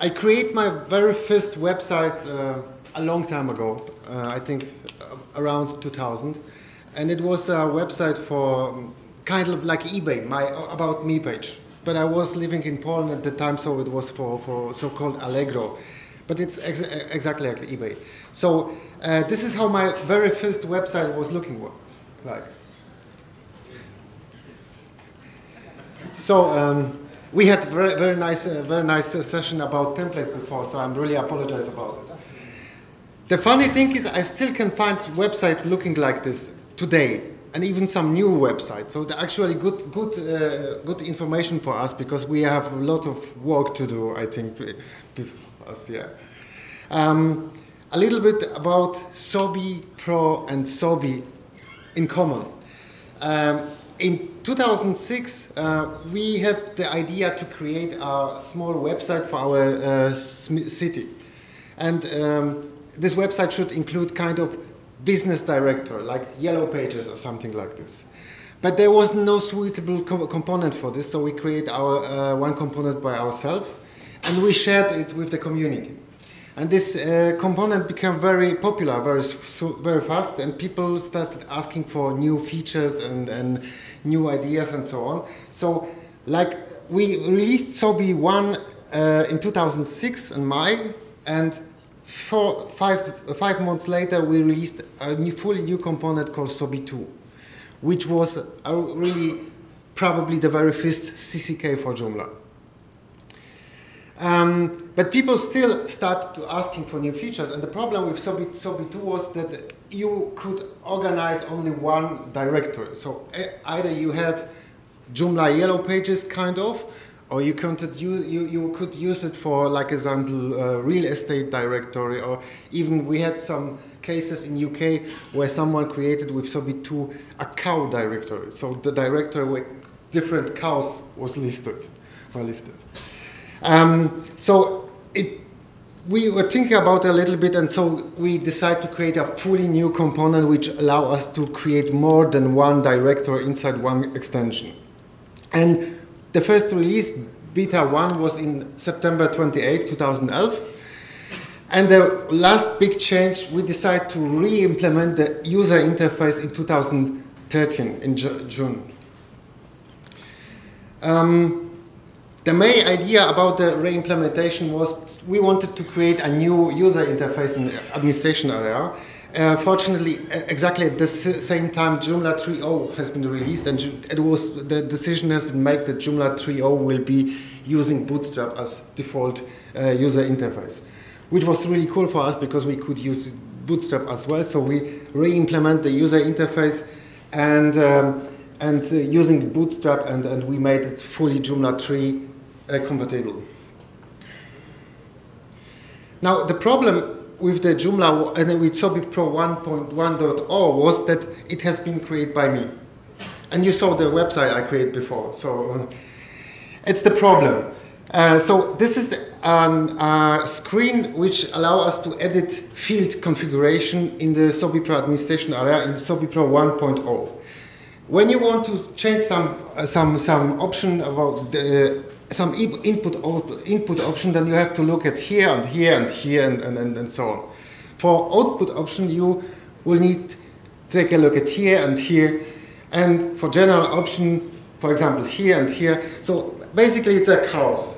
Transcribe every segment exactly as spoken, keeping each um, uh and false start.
I created my very first website uh, a long time ago, uh, I think around two thousand, and it was a website for kind of like eBay, my about me page. But I was living in Poland at the time, so it was for, for so-called Allegro. But it's ex exactly like eBay. So uh, this is how my very first website was looking like. So um, we had very very nice uh, very nice uh, session about templates before. So I'm really apologize about it. The funny thing is, I still can find website looking like this today, and even some new websites. So the actually good good uh, good information for us, because we have a lot of work to do, I think. Us, yeah. Um, a little bit about SobiPro and Sobi in common. Um, in two thousand six, uh, we had the idea to create a small website for our uh, city, and um, this website should include kind of business directory, like yellow pages or something like this. But there was no suitable co component for this, so we create our uh, one component by ourselves. And we shared it with the community, and this uh, component became very popular very very fast, and people started asking for new features and, and new ideas and so on. So like we released Sobi one uh, in two thousand six in May, and four, five, five months later we released a new, fully new component called Sobi two, which was a really probably the very first C C K for Joomla. Um, but people still started to asking for new features, and the problem with Sobi, Sobi two was that you could organize only one directory. So either you had Joomla yellow pages, kind of, or you, could, you, you, you could use it for, like example, uh, real estate directory, or even we had some cases in U K where someone created with Sobi two a cow directory. So the directory where different cows was listed, were listed. Um, so it, we were thinking about it a little bit, and so we decided to create a fully new component which allow us to create more than one directory inside one extension. And the first release, beta one, was in September twenty-eighth two thousand twelve. And the last big change, we decided to re-implement the user interface in two thousand thirteen, in June. Um, The main idea about the re-implementation was we wanted to create a new user interface in the administration area. Uh, fortunately, exactly at the same time, Joomla three point oh has been released, and it was, the decision has been made that Joomla three point oh will be using Bootstrap as default uh, user interface, which was really cool for us because we could use Bootstrap as well. So we re-implement the user interface and um, and uh, using Bootstrap, and, and we made it fully Joomla three. Uh, compatible. Now the problem with the Joomla and with SobiPro one point one point zero was that it has been created by me, and you saw the website I created before. So uh, it's the problem. Uh, so this is a um, uh, screen which allows us to edit field configuration in the SobiPro administration area in SobiPro one point zero. When you want to change some uh, some some option about the some input input option, then you have to look at here and here and here and, and, and so on. For output option, you will need to take a look at here and here, and for general option, for example, here and here. So basically it's a chaos.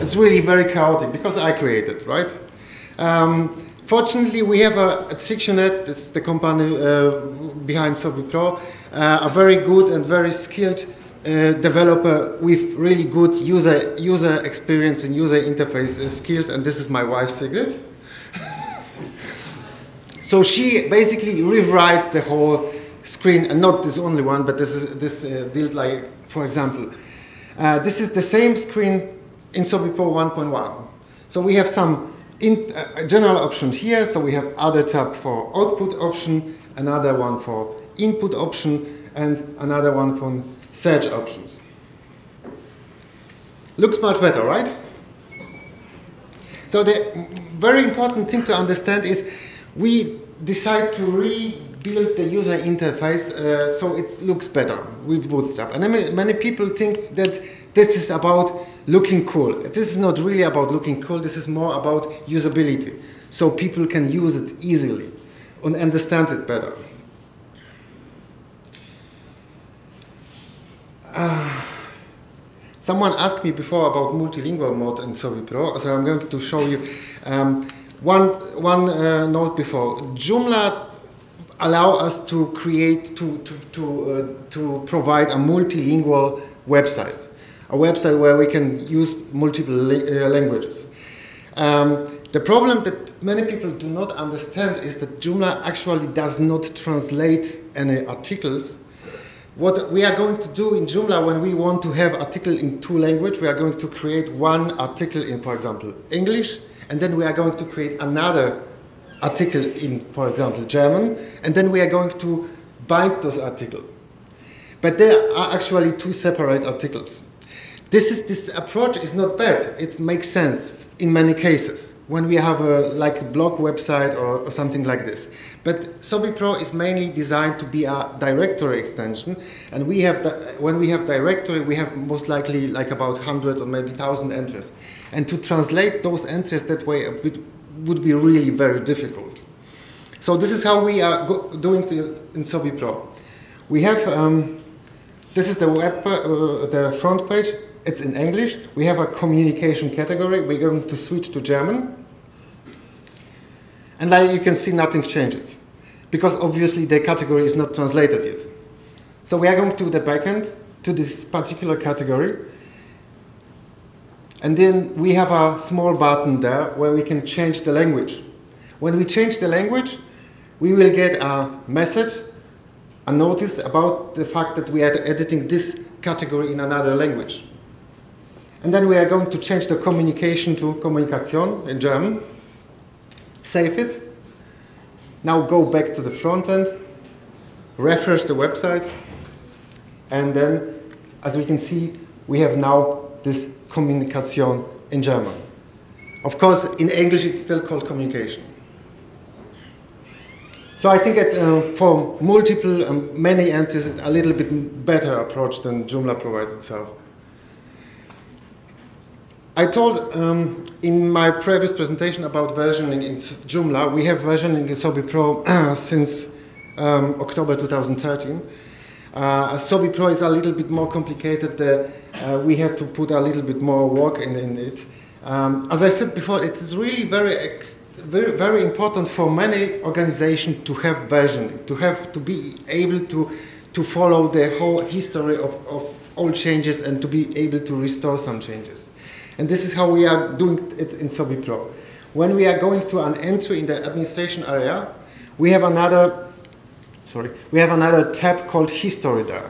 It's really very chaotic because I created, right? Um, fortunately, we have a, at Sictionet, that's the company uh, behind SobiPro, uh, a very good and very skilled Uh, developer with really good user user experience and user interface uh, skills, and this is my wife Sigrid. So she basically rewrites the whole screen, and not this only one, but this is this uh, deals like, for example, uh, this is the same screen in SobiPro one point one. So we have some in, uh, general option here. So we have other tab for output option, another one for input option, and another one for search options. Looks much better, right? So the very important thing to understand is we decide to rebuild the user interface uh, so it looks better with Bootstrap. And many people think that this is about looking cool. This is not really about looking cool, this is more about usability. So people can use it easily and understand it better. Uh, someone asked me before about multilingual mode in SobiPro, so I'm going to show you um, one, one uh, note before. Joomla allow us to create, to, to, to, uh, to provide a multilingual website. A website where we can use multiple uh, languages. Um, the problem that many people do not understand is that Joomla actually does not translate any articles. What we are going to do in Joomla when we want to have article in two languages, we are going to create one article in, for example, English, and then we are going to create another article in, for example, German, and then we are going to bind those articles. But there are actually two separate articles. This, is, this approach is not bad, it makes sense in many cases, when we have a, like a blog website or, or something like this. But SobiPro is mainly designed to be a directory extension, and we have the, when we have directory, we have most likely like about one hundred or maybe one thousand entries. And to translate those entries that way a bit, would be really very difficult. So this is how we are go doing the, in SobiPro. We have, um, this is the, web, uh, the front page. It's in English. We have a communication category. We're going to switch to German. And like you can see, nothing changes. Because obviously the category is not translated yet. So we are going to the backend, to this particular category. And then we have a small button there where we can change the language. When we change the language, we will get a message, a notice about the fact that we are editing this category in another language. And then we are going to change the communication to Kommunikation in German. Save it. Now go back to the front end, refresh the website, and then, as we can see, we have now this Kommunikation in German. Of course, in English it's still called communication. So I think that uh, for multiple, um, many entities, it's a little bit better approach than Joomla provides itself. I told um, in my previous presentation about versioning in Joomla. We have versioning in SobiPro since um, October two thousand thirteen. Uh, SobiPro is a little bit more complicated. The, uh, we had to put a little bit more work in, in it. Um, as I said before, it is really very, ex very, very important for many organizations to have versioning, to have to be able to to follow the whole history of, of all changes and to be able to restore some changes. And this is how we are doing it in SobiPro. When we are going to an entry in the administration area, we have another. Sorry, we have another tab called History there.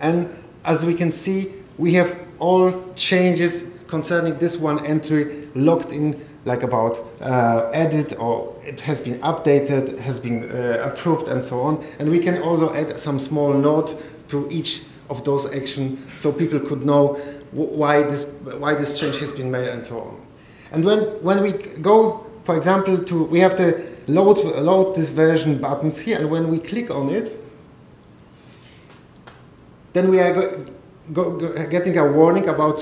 And as we can see, we have all changes concerning this one entry logged in, like about uh, edit, or it has been updated, has been uh, approved, and so on. And we can also add some small note to each of those actions so people could know why this, why this change has been made, and so on. And when, when we go, for example, to, we have the Load, load this version buttons here, and when we click on it, then we are go, go, go, getting a warning about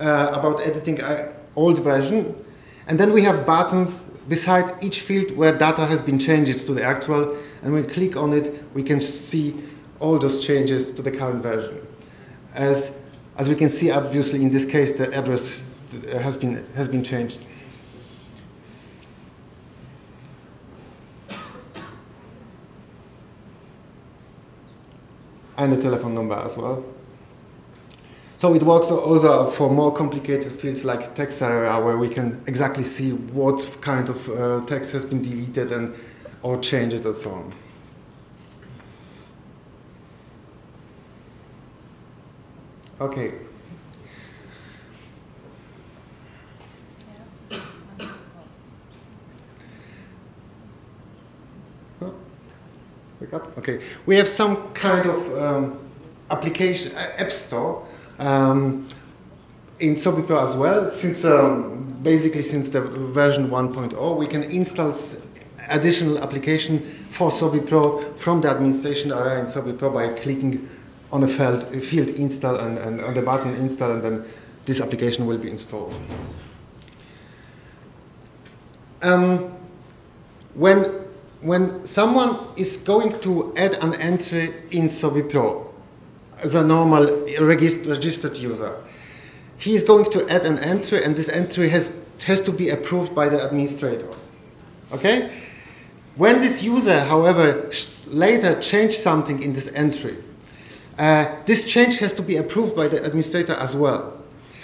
uh, about editing an old version, and then we have buttons beside each field where data has been changed to the actual, and when we click on it, we can see all those changes to the current version. As as we can see, obviously in this case, the address has been has been changed. And the telephone number as well. So it works also for more complicated fields like text area, where we can exactly see what kind of uh, text has been deleted and or changed or so on. Okay. Up. Okay, we have some kind of um, application uh, app store um, in SobiPro as well. Since um, basically since the version one point oh, we can install additional application for SobiPro from the administration area in SobiPro by clicking on a field, field install and, and on the button install, and then this application will be installed. Um, when, when someone is going to add an entry in SobiPro as a normal registered user, he is going to add an entry, and this entry has, has to be approved by the administrator. Okay? When this user, however, later changes something in this entry, uh, this change has to be approved by the administrator as well.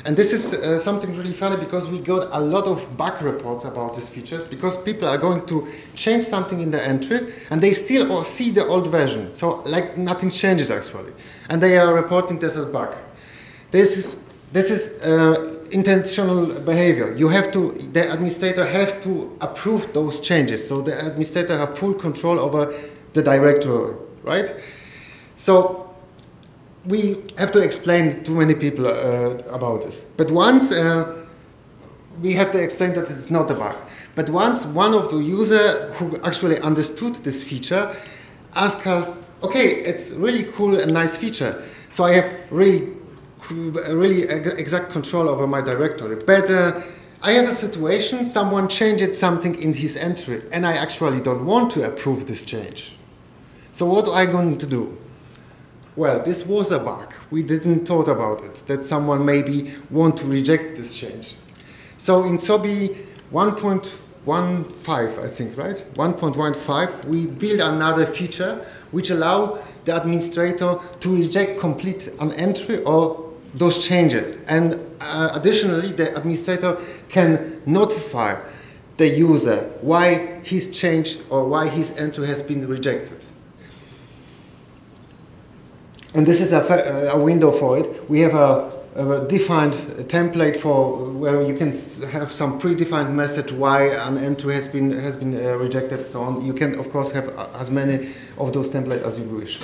And this is uh, something really funny, because we got a lot of bug reports about these features, because people are going to change something in the entry and they still see the old version. So like nothing changes actually. And they are reporting this as a bug. This is, this is uh, intentional behavior. You have to, the administrator has to approve those changes. So the administrator has full control over the directory, right? So we have to explain to many people uh, about this. But once, uh, we have to explain that it's not a bug. But once one of the user who actually understood this feature asked us, okay, it's really cool and nice feature. So I have really, really exact control over my directory. But uh, I have a situation, someone changed something in his entry and I actually don't want to approve this change. So what am I going to do? Well, this was a bug. We didn't thought about it, that someone maybe want to reject this change. So in Sobi one point one five, I think, right? one point one five, we build another feature which allow the administrator to reject complete an entry or those changes. And uh, additionally, the administrator can notify the user why his change or why his entry has been rejected. And this is a, a window for it. We have a, a defined template for where you can have some predefined message why an entry has been has been uh, rejected, so on. You can of course have as many of those templates as you wish.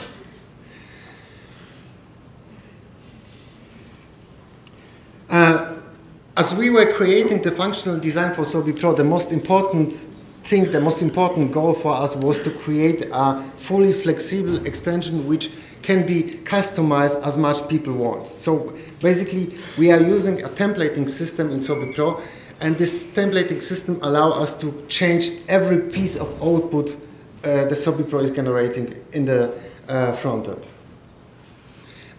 Uh, as we were creating the functional design for SobiPro, the most important thing, the most important goal for us was to create a fully flexible extension which can be customized as much people want. So basically we are using a templating system in SobiPro, and this templating system allows us to change every piece of output uh, the SobiPro is generating in the uh, front end.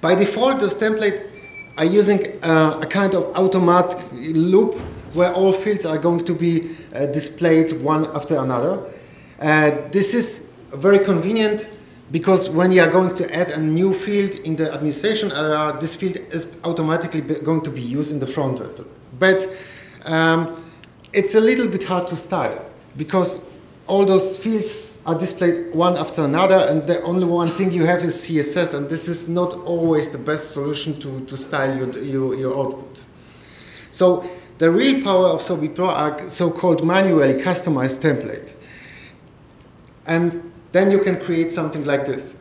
By default, those templates are using uh, a kind of automatic loop where all fields are going to be uh, displayed one after another. Uh, this is very convenient, because when you are going to add a new field in the administration area, this field is automatically going to be used in the front end. But um, it's a little bit hard to style, because all those fields are displayed one after another, and the only one thing you have is C S S, and this is not always the best solution to, to style your, your, your output. So the real power of SobiPro are so-called manually customized templates. And then you can create something like this,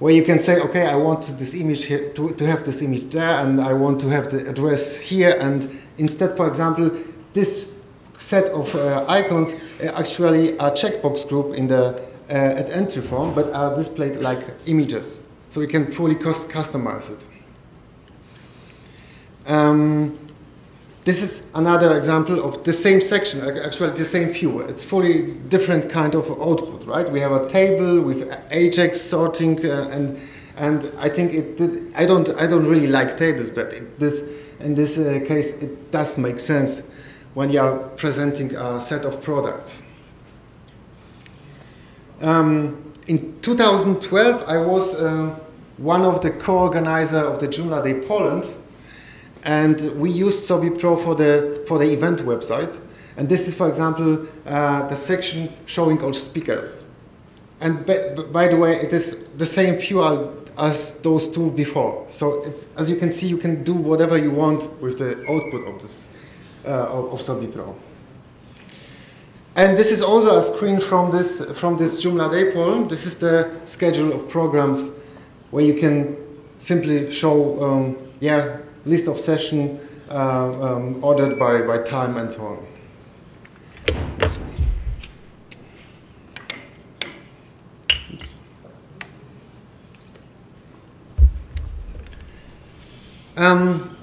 where you can say, okay, I want this image here, to, to have this image there, and I want to have the address here, and instead, for example, this set of uh, icons uh, actually are checkbox group in the uh, at entry form, but are displayed like images. So you can fully cost customize it. Um, This is another example of the same section, actually the same view. It's fully different kind of output, right? We have a table with AJAX sorting, uh, and and I think it. Did, I don't I don't really like tables, but it, this in this uh, case it does make sense when you are presenting a set of products. Um, in two thousand twelve, I was uh, one of the co-organizer of the Joomla Day Poland. And we used SobiPro for the, for the event website. And this is, for example, uh, the section showing all speakers. And by the way, it is the same view as those two before. So it's, as you can see, you can do whatever you want with the output of, this, uh, of SobiPro. And this is also a screen from this, from this Joomla Day Poland. This is the schedule of programs where you can simply show, um, yeah, list of session uh, um, ordered by, by time and so on. Oops. Um,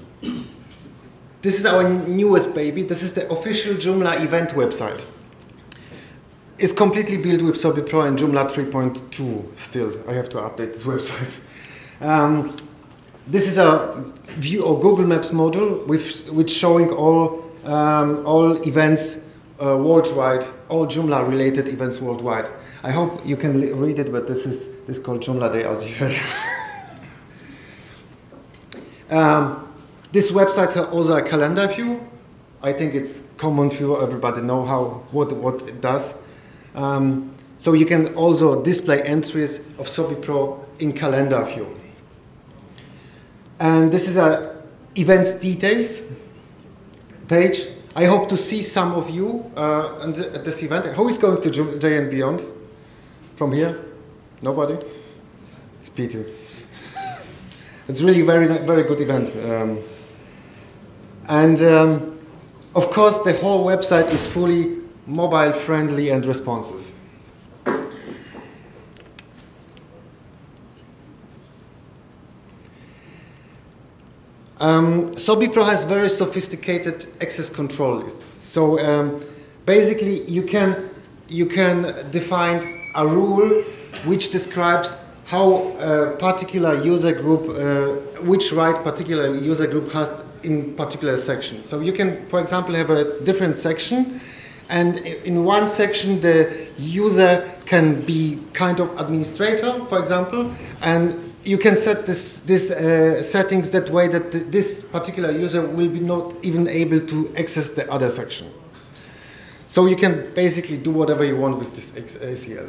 This is our newest baby. This is the official Joomla event website. It's completely built with SobiPro and Joomla three point two still. I have to update this website. Um, this is a view or Google Maps model with, with showing all, um, all events uh, worldwide, all Joomla related events worldwide. I hope you can read it, but this is, this is called Joomla Day Algeria. um, this website has also a calendar view. I think it's common view, everybody know how, what, what it does. Um, so you can also display entries of SobiPro in calendar view. And this is a events details page. I hope to see some of you uh, at this event. Who is going to J and Beyond from here? Nobody? It's Peter. It's really very, very good event. Um, and um, of course, the whole website is fully mobile friendly and responsive. Um, SobiPro has very sophisticated access control lists. So um, basically, you can you can define a rule which describes how a particular user group, uh, which right particular user group has in particular section. So you can, for example, have a different section. And in one section, the user can be kind of administrator, for example, and you can set this, this uh, settings that way that th this particular user will be not even able to access the other section. So you can basically do whatever you want with this A C L.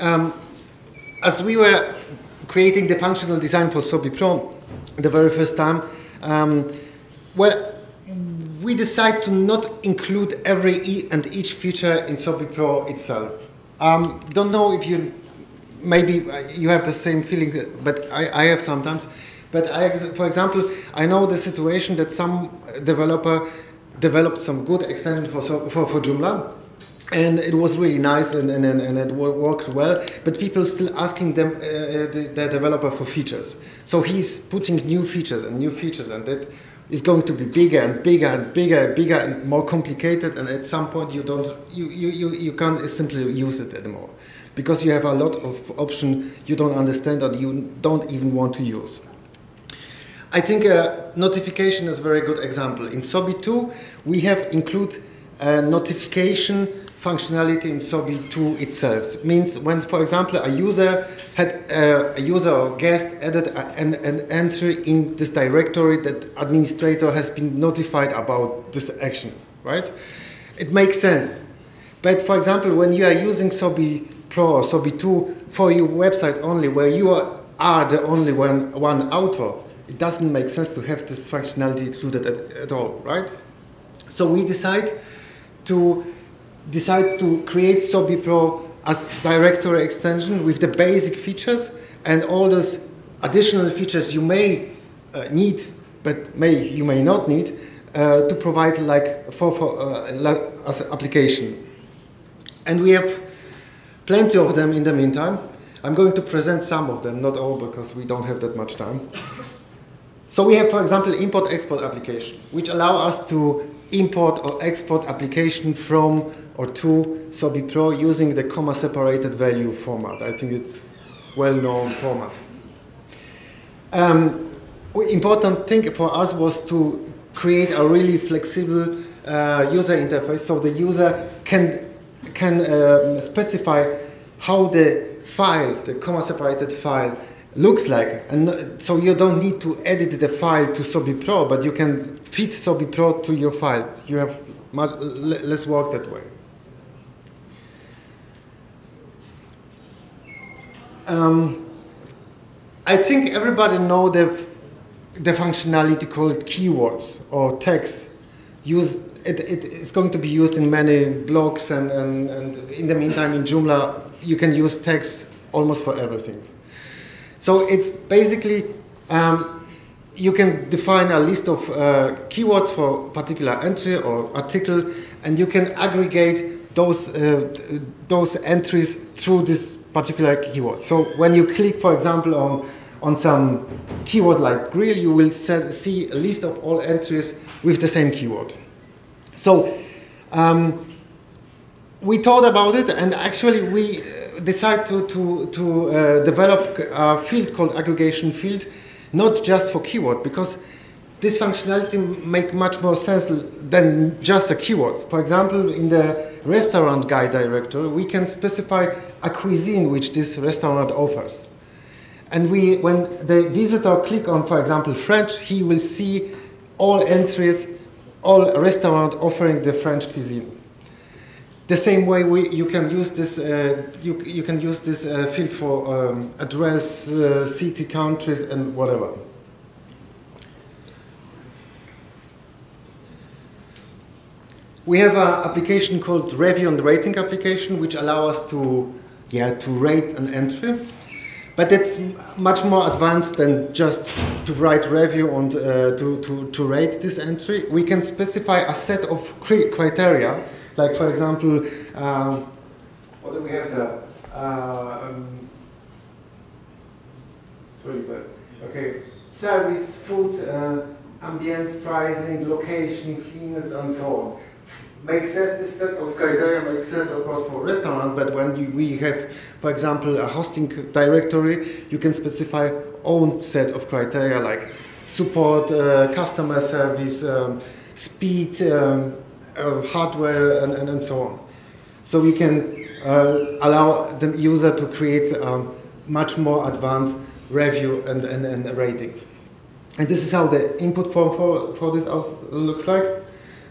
Um, as we were creating the functional design for SobiPro the very first time, um, well, we decided to not include every e and each feature in SobiPro itself. Um, don't know if you, maybe you have the same feeling, but I, I have sometimes. But I, for example, I know the situation that some developer developed some good extension for, for, for Joomla. And it was really nice, and, and, and it worked well, but people still asking them, uh, the, the developer for features. So he's putting new features and new features, and that is going to be bigger and bigger and bigger and bigger and more complicated, and at some point you don't, you, you, you, you can't simply use it anymore, because you have a lot of options you don't understand or you don't even want to use. I think uh, notification is a very good example. In Sobi two, we have include uh, notification functionality in Sobi two itself. Means when, for example, a user had uh, a user or guest added a, an, an entry in this directory that administrator has been notified about this action, right? It makes sense. But for example, when you are using SobiPro or Sobi two for your website only, where you are, are the only one, one author, it doesn't make sense to have this functionality included at, at all, right? So we decide to decide to create SobiPro as directory extension with the basic features and all those additional features you may uh, need, but may you may not need uh, to provide like for, for uh, as an application. And we have plenty of them in the meantime. I'm going to present some of them, not all, because we don't have that much time. So we have, for example, import-export application, which allow us to import or export application from or to SobiPro using the comma-separated value format. I think it's well-known format. Um, important thing for us was to create a really flexible uh, user interface, so the user can, can um, specify how the file, the comma-separated file, looks like, and so you don't need to edit the file to SobiPro, but you can fit SobiPro to your file. You have much less work that way. Um, I think everybody knows the, the functionality called keywords or tags. Used, it, it, it's going to be used in many blogs, and, and, and in the meantime in Joomla you can use tags almost for everything. So it's basically, um, you can define a list of uh, keywords for particular entry or article, and you can aggregate those uh, those entries through this particular keyword. So when you click, for example, on on some keyword like grill, you will set, see a list of all entries with the same keyword. So um, we thought about it, and actually we decided to to, to uh, develop a field called aggregation field, not just for keyword, because this functionality makes much more sense than just the keywords. For example, in the restaurant guide directory, we can specify a cuisine which this restaurant offers. And we, when the visitor click on, for example, French, he will see all entries, all restaurant offering the French cuisine. The same way we, you can use this, uh, you, you can use this uh, field for um, address, uh, city, countries, and whatever. We have an application called Review and Rating application, which allows us to, yeah, to rate an entry. But it's much more advanced than just to write review and uh, to, to, to rate this entry. We can specify a set of criteria, like, for example, um, what do we have there? Uh, um, it's really bad. Okay, service, food, uh, ambience, pricing, location, cleanness, and so on. Makes sense, this set of criteria makes sense, of course, for a restaurant, but when you, we have, for example, a hosting directory, you can specify own set of criteria like support, uh, customer service, um, speed, um, uh, hardware, and, and, and so on. So we can uh, allow the user to create um, much more advanced review and, and, and rating. And this is how the input form for, for this looks like.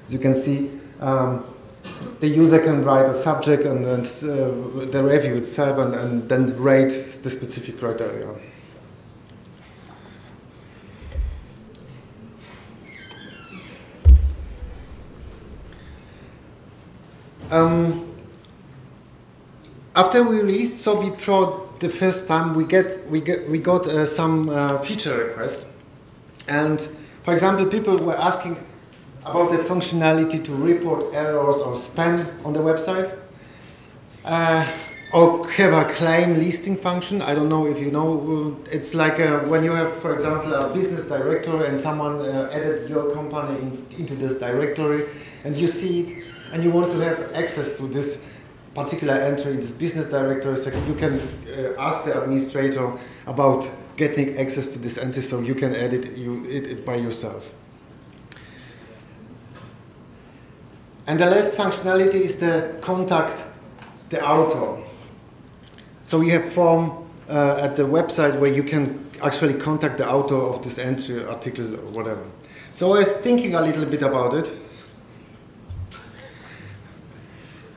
As you can see, Um, the user can write a subject and, and uh, the review itself, and, and then rate the specific criteria. Um, after we released SobiPro the first time, we get we get we got uh, some uh, feature requests, and for example, people were asking about the functionality to report errors or spam on the website, uh, or have a claim listing function. I don't know if you know, it's like a, when you have, for example, a business directory and someone uh, added your company in, into this directory, and you see it, and you want to have access to this particular entry in this business directory, so you can uh, ask the administrator about getting access to this entry, so you can edit you, it, it by yourself. And the last functionality is the contact the author. So we have form uh, at the website where you can actually contact the author of this entry, article, or whatever. So I was thinking a little bit about it.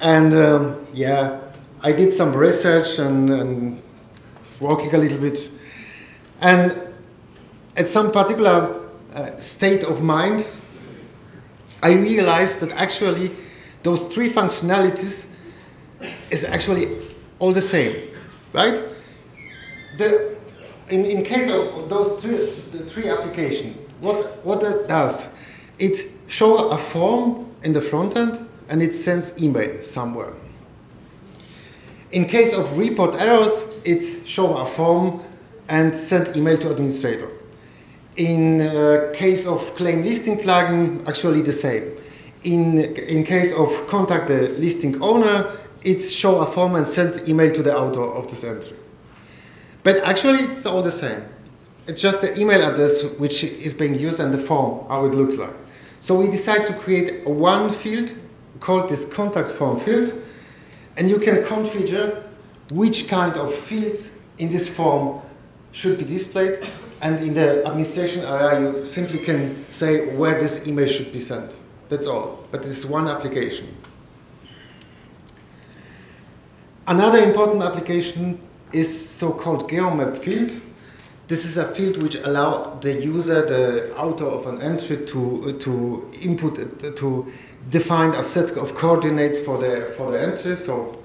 And um, yeah, I did some research and, and was working a little bit. And at some particular uh, state of mind, I realized that actually those three functionalities is actually all the same, right? The, in, in case of those three, the three applications, what, what that does, it shows a form in the front end and it sends email somewhere. In case of report errors, it shows a form and sends email to administrator. In uh, case of claim listing plugin, actually the same. In, in case of contact the listing owner, it's show a form and send email to the author of this entry. But actually it's all the same. It's just the email address which is being used and the form, how it looks like. So we decided to create one field called this contact form field, and you can configure which kind of fields in this form should be displayed, and in the administration area you simply can say where this email should be sent. That's all, but it's one application. Another important application is so-called geomap field. This is a field which allows the user, the author of an entry, to, to input, to define a set of coordinates for the, for the entry, so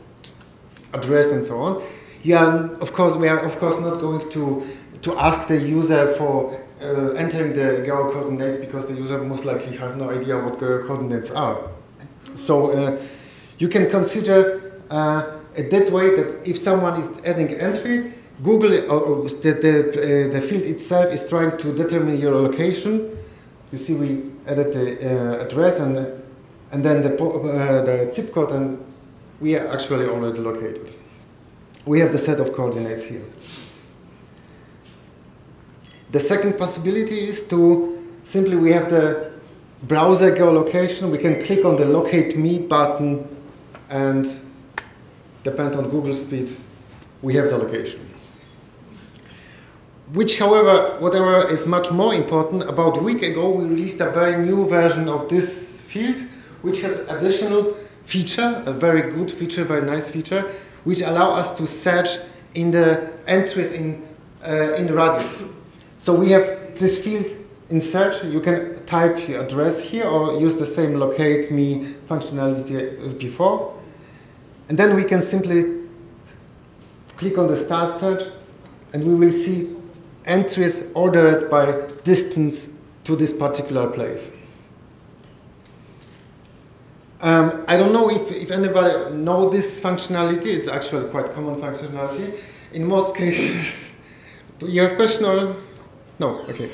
address and so on. You are, of course, we are of course not going to to ask the user for uh, entering the geo coordinates, because the user most likely has no idea what geo coordinates are. So uh, you can configure uh, it that way that if someone is adding entry, Google or the, the, uh, the field itself is trying to determine your location. You see, we added the uh, address and and then the, uh, the zip code, and we are actually already located. We have the set of coordinates here. The second possibility is to simply we have the browser geolocation. We can click on the locate me button, and depend on Google speed, we have the location. Which, however, whatever is much more important, about a week ago we released a very new version of this field, which has additional feature, a very good feature, very nice feature, which allow us to search in the entries in uh, in the radius. So we have this field in search. You can type your address here or use the same locate me functionality as before, and then we can simply click on the start search, and we will see entries ordered by distance to this particular place. Um, I don't know if, if anybody knows this functionality. It's actually quite common functionality. In most cases, do you have a question or no? Okay.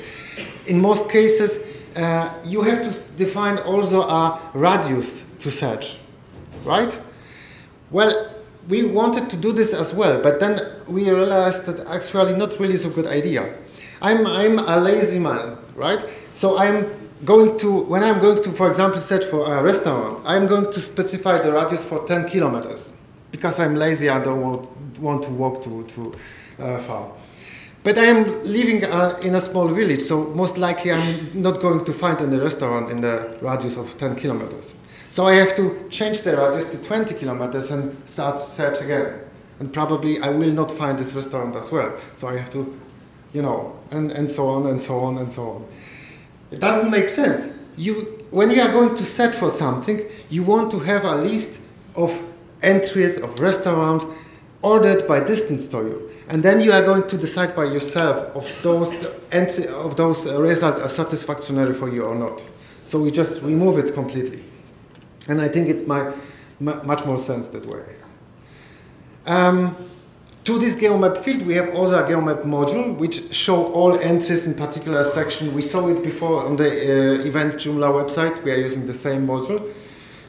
In most cases, uh, you have to define also a radius to search, right? Well, we wanted to do this as well, but then we realized that actually not really is a good idea. I'm, I'm a lazy man, right? So I'm going to, when I'm going to, for example, search for a restaurant, I'm going to specify the radius for ten kilometers. Because I'm lazy, I don't want, want to walk too, too uh, far. But I'm living uh, in a small village, so most likely I'm not going to find any restaurant in the radius of ten kilometers. So I have to change the radius to twenty kilometers and start search again. And probably I will not find this restaurant as well. So I have to, you know, and, and so on and so on and so on. It doesn't make sense. You, when you are going to search for something, you want to have a list of entries of restaurant ordered by distance to you. And then you are going to decide by yourself if those, entry, if those results are satisfactory for you or not. So we just remove it completely. And I think it might much more sense that way. Um, to this GeoMap field, we have also a GeoMap module, which shows all entries in particular section. We saw it before on the uh, event Joomla website. We are using the same module.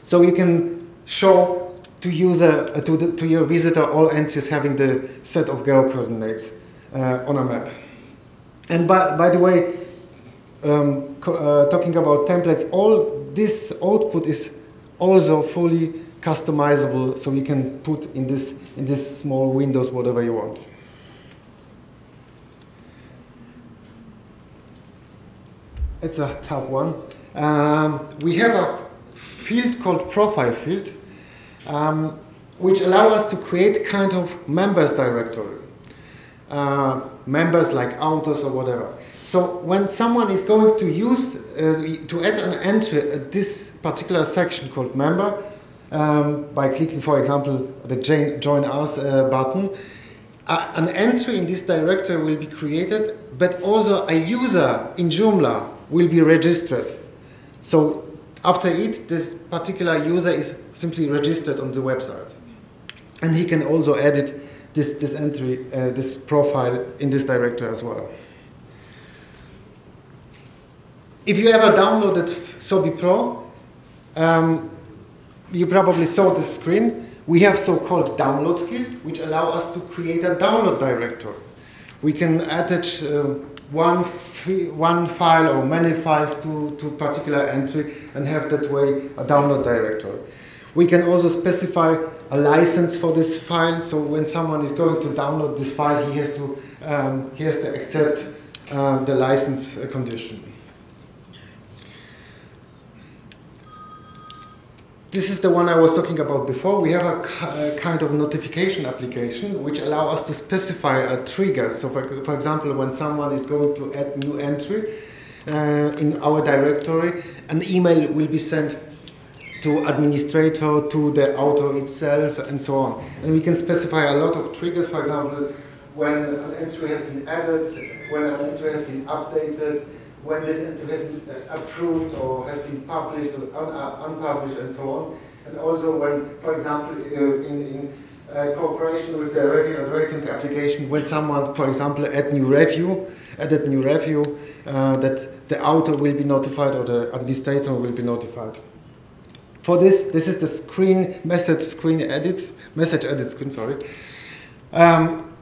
So you can show to, user, uh, to, the, to your visitor all entries having the set of geo coordinates uh, on a map. And by, by the way, um, uh, talking about templates, all this output is also fully customizable, so you can put in this in this small windows whatever you want. It's a tough one. Um, we have a field called profile field, um, which allows us to create kind of members directory, uh, members like authors or whatever. So when someone is going to use, uh, to add an entry at this particular section called member, um, by clicking, for example, the join us uh, button, uh, an entry in this directory will be created, but also a user in Joomla will be registered. So after it, this particular user is simply registered on the website. And he can also edit this, this entry, uh, this profile in this directory as well. If you ever downloaded SobiPro, um, you probably saw this screen. We have so-called download field, which allow us to create a download directory. We can attach uh, one, one file or many files to, to particular entry and have that way a download directory. We can also specify a license for this file, so when someone is going to download this file, he has to, um, he has to accept uh, the license condition. This is the one I was talking about before. We have a, a kind of notification application which allows us to specify a trigger. So for, for example, when someone is going to add new entry uh, in our directory, an email will be sent to administrator, to the author itself, and so on. And we can specify a lot of triggers. For example, when an entry has been added, when an entry has been updated, when this entry has been approved or has been published or un unpublished and so on. And also when, for example, uh, in, in uh, cooperation with the review and rating application, when someone, for example, add new review, added new review, uh, that the author will be notified or the administrator will be notified. For this, this is the screen message screen edit message edit screen. Sorry. Um,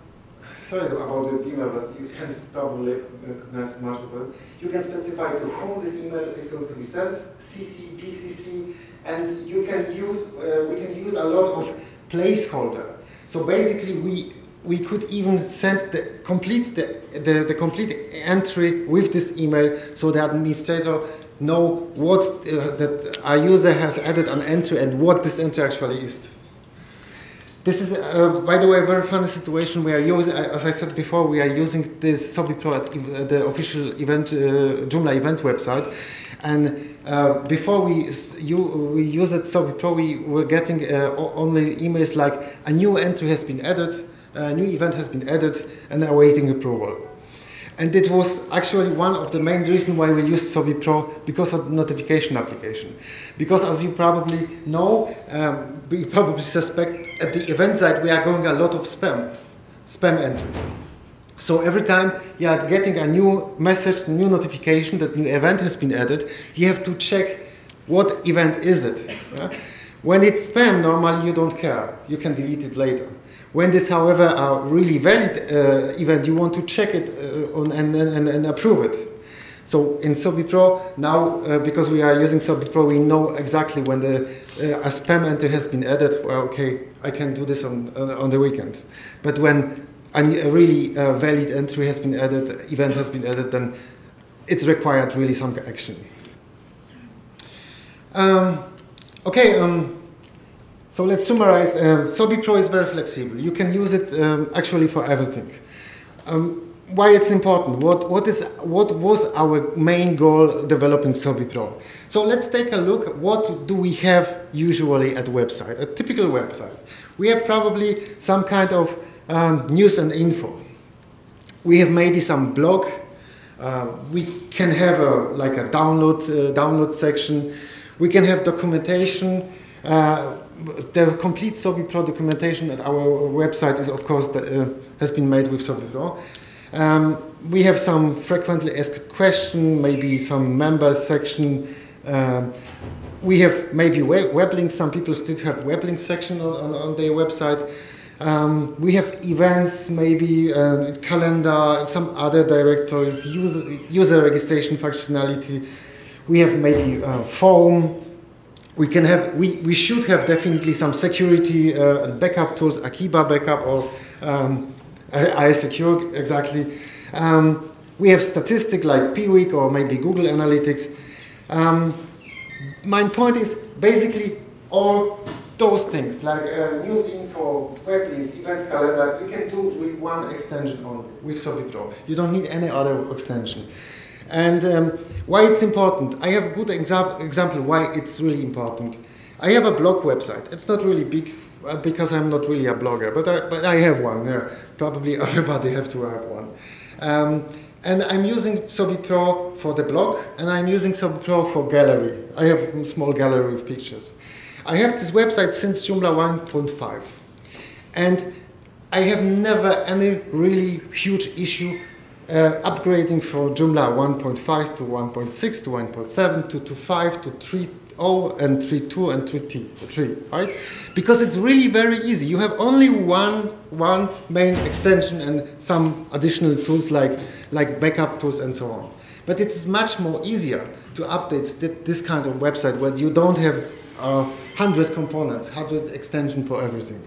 sorry about the email, but you can probably recognize much of it. You can specify to whom this email is going to be sent, C C, P C C, and you can use uh, we can use a lot of placeholder. So basically, we we could even send the complete the, the the complete entry with this email, so the administrator know what uh, that a user has added an entry and what this entry actually is. This is, uh, by the way, a very funny situation. We are using, as I said before, we are using this SobiPro at the official event, uh, Joomla event website. And uh, before we you, we used SobiPro, we were getting uh, only emails like a new entry has been added, a new event has been added, and awaiting approval. And it was actually one of the main reasons why we used SobiPro, because of the notification application. Because as you probably know, um, we probably suspect at the event side we are going a lot of spam, spam entries. So every time you are getting a new message, new notification that new event has been added, you have to check what event is it. Yeah? When it's spam, normally you don't care. You can delete it later. When this, however, are really valid uh, event, you want to check it uh, on and, and, and approve it. So in SobiPro now, uh, because we are using SobiPro, we know exactly when the uh, a spam entry has been added. Well, okay, I can do this on uh, on the weekend. But when a really uh, valid entry has been added, event has been added, then it's required really some action. Um, okay. Um, So let's summarize. Um, SobiPro is very flexible. You can use it um, actually for everything. Um, why it's important? What what is what was our main goal developing SobiPro? So let's take a look. What do we have usually at website? A typical website. We have probably some kind of um, news and info. We have maybe some blog. Uh, we can have a like a download uh, download section. We can have documentation. Uh, The complete SobiPro documentation at our website is, of course, the, uh, has been made with SobiPro. Um, we have some frequently asked questions, maybe some member section. Um, we have maybe web, web links. Some people still have web link section on, on, on their website. Um, we have events, maybe uh, calendar, some other directories, user, user registration functionality. We have maybe uh, form. We can have, we, we should have definitely some security uh, and backup tools, Akiba Backup or um, iSecure exactly. Um, we have statistics like Piwik or maybe Google Analytics. Um, my point is basically all those things like uh, news info, web links, events calendar, you can do with one extension only, with SobiPro. You don't need any other extension. And um, why it's important? I have a good exa example why it's really important. I have a blog website. It's not really big because I'm not really a blogger, but I, but I have one. Yeah. Probably everybody have to have one. Um, and I'm using SobiPro for the blog, and I'm using SobiPro for gallery. I have a small gallery of pictures. I have this website since Joomla one point five, and I have never any really huge issue Uh, upgrading from Joomla one point five to one point six to one point seven to two point five to three point oh and three point two and three point three, right? Because it's really very easy. You have only one one main extension and some additional tools like like backup tools and so on. But it's much more easier to update th this kind of website where you don't have uh, one hundred components, one hundred extensions for everything.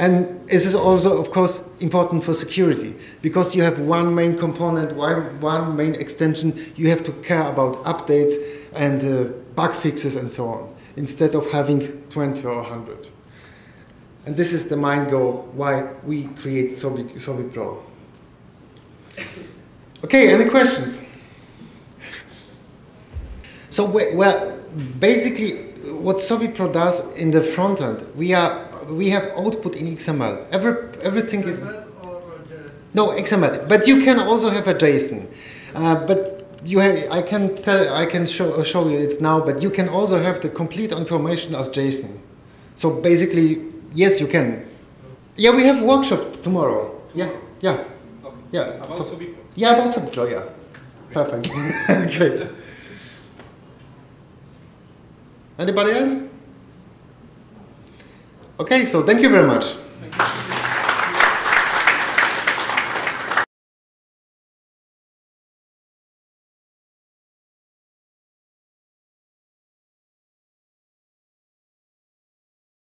And this is also, of course, important for security, because you have one main component, one, one main extension, you have to care about updates and uh, bug fixes and so on, instead of having twenty or one hundred. And this is the main goal, why we create Sobi, SobiPro. Okay, any questions? So, well, basically, what SobiPro does in the front end, we are we have output in X M L. Every, everything is... Or, or the... No, X M L. But you can also have a JSON. Uh, but you have, I can tell, I can show, show you it now, but you can also have the complete information as JSON. So basically, yes, you can. Yeah, we have a workshop tomorrow. tomorrow. Yeah, yeah, okay. yeah. About so, SobiPro. Yeah, about SobiPro. Yeah, perfect. Okay. Anybody else? Okay, so thank you very much.